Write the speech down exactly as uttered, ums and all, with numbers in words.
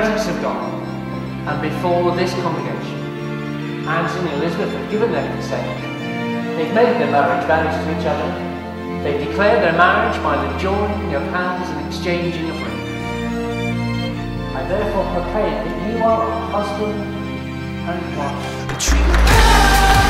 presence of God and before this congregation. Anthony and Elizabeth have given their consent. They've made their marriage vows to each other. They've declared their marriage by the joining of hands and exchanging of rings. I therefore proclaim that you are husband and wife.